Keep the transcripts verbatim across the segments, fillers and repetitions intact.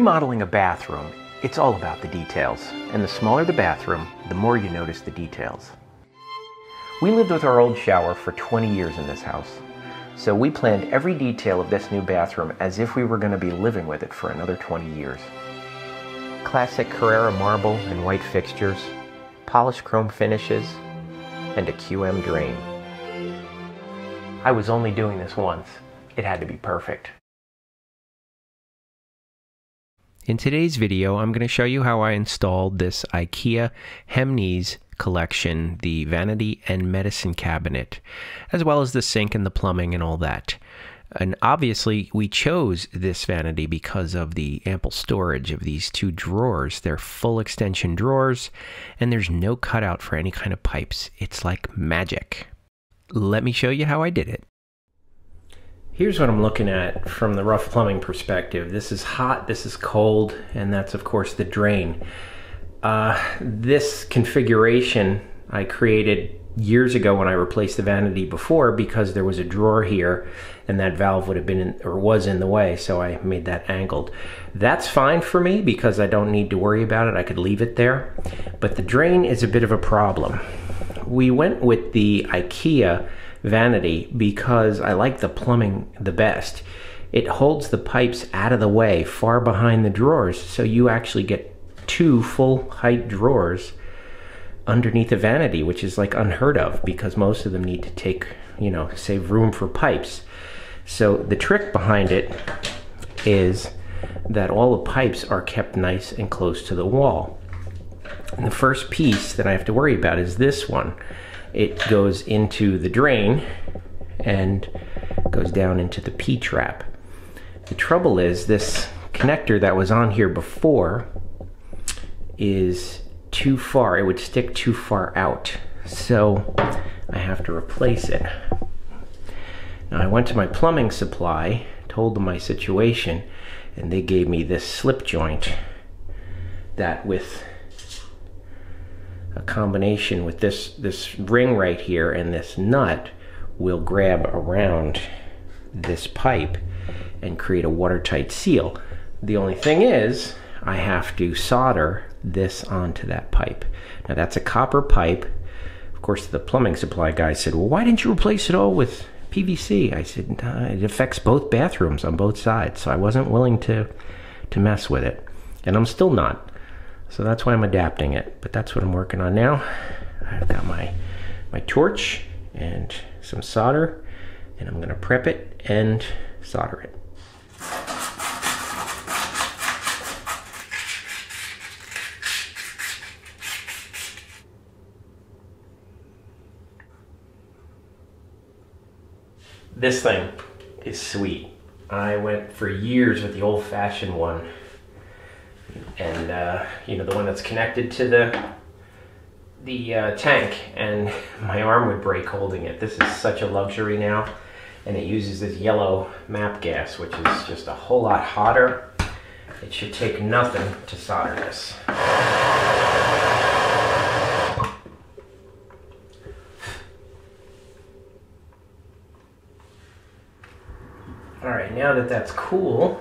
remodeling a bathroom, it's all about the details. And the smaller the bathroom, the more you notice the details. We lived with our old shower for twenty years in this house. So we planned every detail of this new bathroom as if we were going to be living with it for another twenty years. Classic Carrara marble and white fixtures, polished chrome finishes, and a Q M drain. I was only doing this once. It had to be perfect. In today's video, I'm going to show you how I installed this IKEA Hemnes collection, the vanity and medicine cabinet, as well as the sink and the plumbing and all that. And obviously, we chose this vanity because of the ample storage of these two drawers. They're full extension drawers, and there's no cutout for any kind of pipes. It's like magic. Let me show you how I did it. Here's what I'm looking at from the rough plumbing perspective. This is hot, this is cold, and that's of course the drain. Uh, this configuration I created years ago when I replaced the vanity before because there was a drawer here and that valve would have been in, or was in the way, so I made that angled. That's fine for me because I don't need to worry about it. I could leave it there. But the drain is a bit of a problem. We went with the IKEA vanity because I like the plumbing the best. It holds the pipes out of the way far behind the drawers, so you actually get two full height drawers underneath the vanity, which is like unheard of because most of them need to take, you know, save room for pipes. So the trick behind it is that all the pipes are kept nice and close to the wall. And the first piece that I have to worry about is this one. It goes into the drain and goes down into the P-trap. The trouble is this connector that was on here before is too far. It would stick too far out. So I have to replace it. Now I went to my plumbing supply, told them my situation, and they gave me this slip joint that with a combination with this this ring right here and this nut will grab around this pipe and create a watertight seal. The only thing is I have to solder this onto that pipe. Now that's a copper pipe. Of course the plumbing supply guy said, well, why didn't you replace it all with P V C? I said, nah, it affects both bathrooms on both sides, so I wasn't willing to to mess with it, and I'm still not. So that's why I'm adapting it, but that's what I'm working on now. I've got my, my torch and some solder, and I'm gonna prep it and solder it. This thing is sweet. I went for years with the old-fashioned one. And uh, you know, the one that's connected to the the uh, tank, and my arm would break holding it. This is such a luxury now, and it uses this yellow map gas, which is just a whole lot hotter. It should take nothing to solder this. All right, now that that's cool,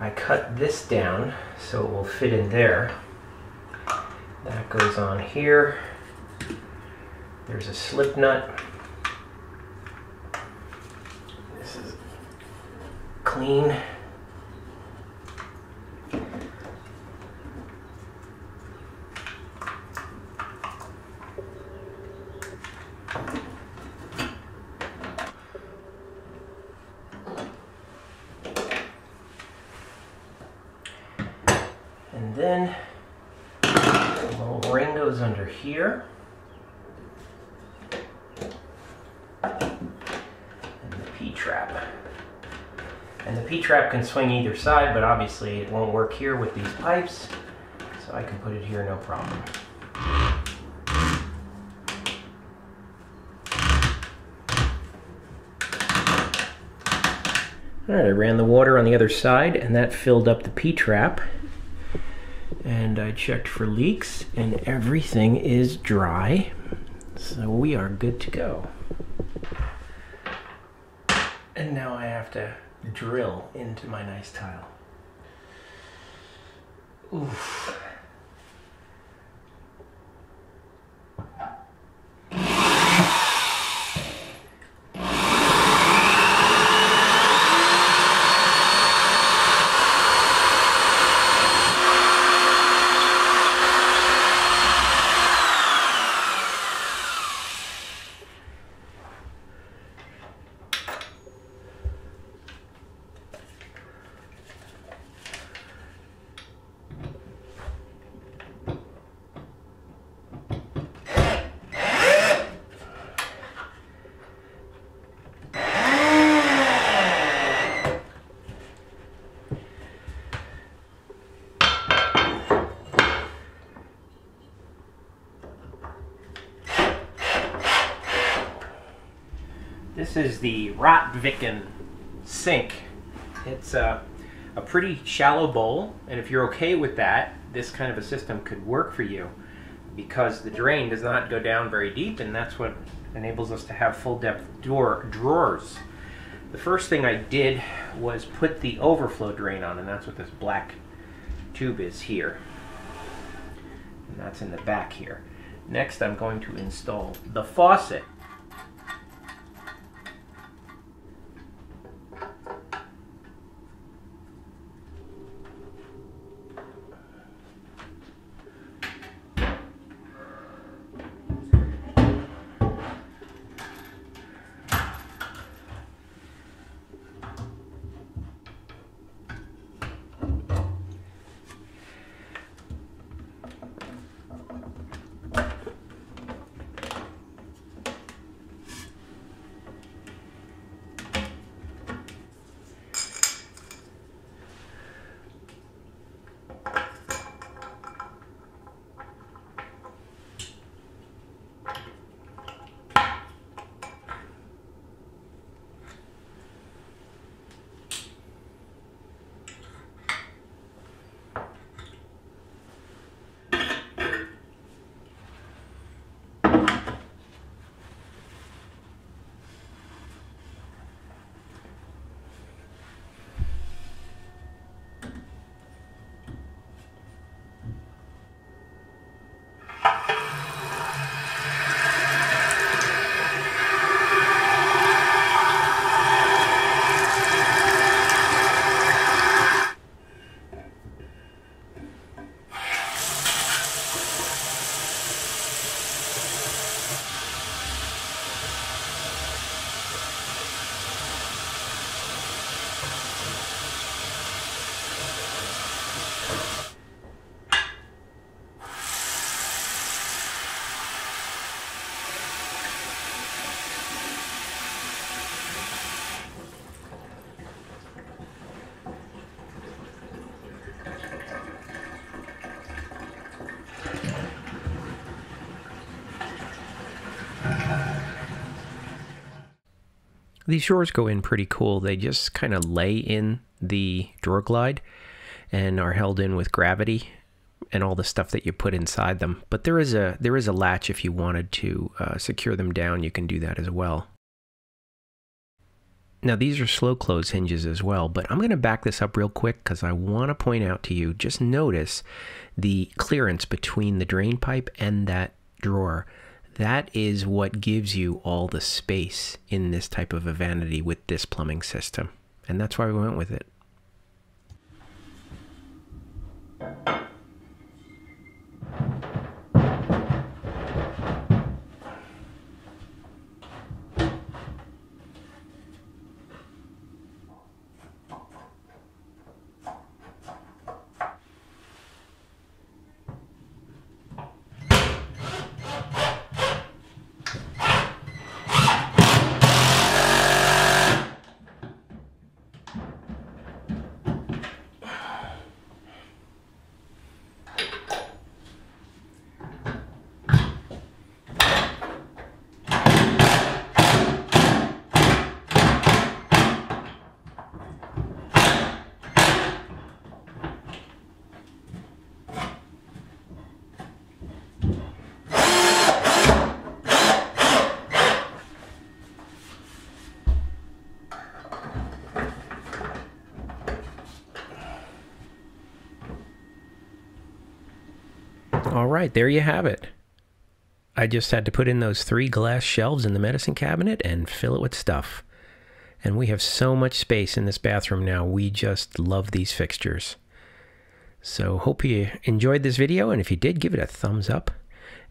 I cut this down so it will fit in there. That goes on here. There's a slip nut. This is clean. Then the little ring goes under here, and the P-trap. And the P-trap can swing either side, but obviously it won't work here with these pipes, so I can put it here no problem. All right, I ran the water on the other side, and that filled up the P-trap. And I checked for leaks, and everything is dry, so we are good to go. And now I have to drill into my nice tile. Oof. This is the Rotvicken sink. It's a, a pretty shallow bowl, and if you're okay with that, this kind of a system could work for you because the drain does not go down very deep, and that's what enables us to have full depth door drawers. The first thing I did was put the overflow drain on, and that's what this black tube is here. And that's in the back here. Next, I'm going to install the faucet. These drawers go in pretty cool. They just kind of lay in the drawer glide and are held in with gravity and all the stuff that you put inside them. But there is a there is a latch if you wanted to uh, secure them down. You can do that as well. Now these are slow close hinges as well, but I'm going to back this up real quick because I want to point out to you, just notice the clearance between the drain pipe and that drawer. That is what gives you all the space in this type of a vanity with this plumbing system. And that's why we went with it. All right, there you have it. I just had to put in those three glass shelves in the medicine cabinet and fill it with stuff. And we have so much space in this bathroom now. We just love these fixtures. So hope you enjoyed this video, and if you did, give it a thumbs up,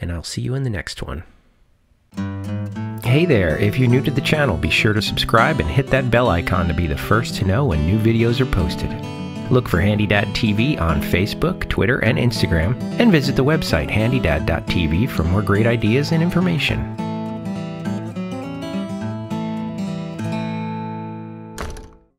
and I'll see you in the next one. Hey there, if you're new to the channel, be sure to subscribe and hit that bell icon to be the first to know when new videos are posted. Look for Handy Dad T V on Facebook, Twitter, and Instagram, and visit the website handy dad dot T V for more great ideas and information.